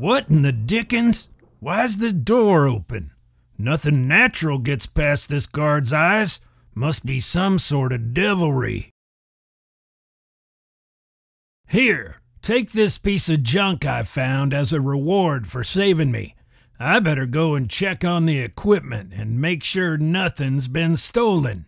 What in the dickens? Why's the door open? Nothing natural gets past this guard's eyes. Must be some sort of devilry. Here, take this piece of junk I found as a reward for saving me. I better go and check on the equipment and make sure nothing's been stolen.